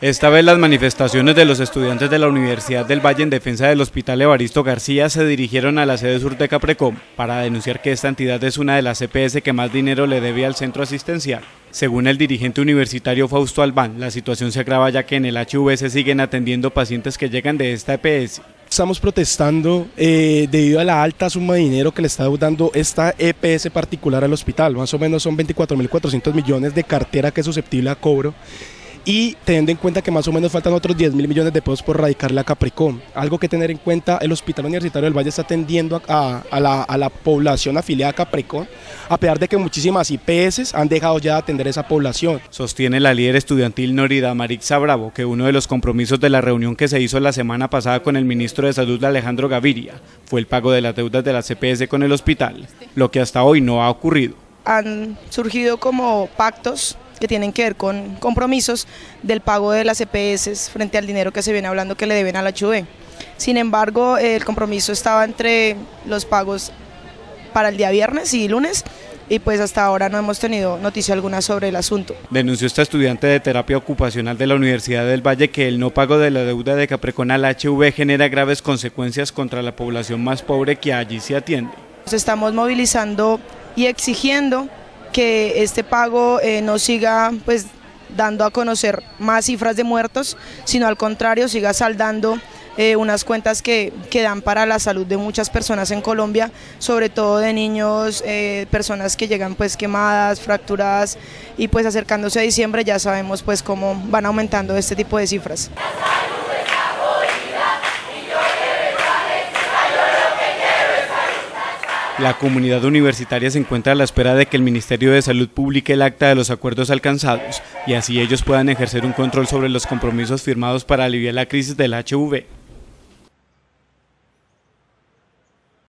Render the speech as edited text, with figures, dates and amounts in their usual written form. Esta vez las manifestaciones de los estudiantes de la Universidad del Valle en defensa del Hospital Evaristo García se dirigieron a la sede sur de Caprecom para denunciar que esta entidad es una de las EPS que más dinero le debe al centro asistencial. Según el dirigente universitario Fausto Albán, la situación se agrava ya que en el HUV se siguen atendiendo pacientes que llegan de esta EPS. Estamos protestando debido a la alta suma de dinero que le está dando esta EPS particular al hospital. Más o menos son 24.400 millones de cartera que es susceptible a cobro. Y teniendo en cuenta que más o menos faltan otros 10.000 millones de pesos por radicar la Caprecom. Algo que tener en cuenta, el Hospital Universitario del Valle está atendiendo a la población afiliada a Caprecom, a pesar de que muchísimas IPS han dejado ya de atender a esa población. Sostiene la líder estudiantil Norida Maritza Bravo que uno de los compromisos de la reunión que se hizo la semana pasada con el ministro de Salud Alejandro Gaviria fue el pago de las deudas de las EPS con el hospital, lo que hasta hoy no ha ocurrido. Han surgido como pactos que tienen que ver con compromisos del pago de las EPS frente al dinero que se viene hablando que le deben a la HUV. Sin embargo, el compromiso estaba entre los pagos para el día viernes y lunes y pues hasta ahora no hemos tenido noticia alguna sobre el asunto. Denunció esta estudiante de terapia ocupacional de la Universidad del Valle que el no pago de la deuda de Caprecom a la HUV genera graves consecuencias contra la población más pobre que allí se atiende. Nos estamos movilizando y exigiendo que este pago no siga pues dando a conocer más cifras de muertos, sino al contrario siga saldando unas cuentas que dan para la salud de muchas personas en Colombia, sobre todo de niños, personas que llegan pues quemadas, fracturadas y pues acercándose a diciembre ya sabemos pues cómo van aumentando este tipo de cifras. La comunidad universitaria se encuentra a la espera de que el Ministerio de Salud publique el acta de los acuerdos alcanzados y así ellos puedan ejercer un control sobre los compromisos firmados para aliviar la crisis del HUV.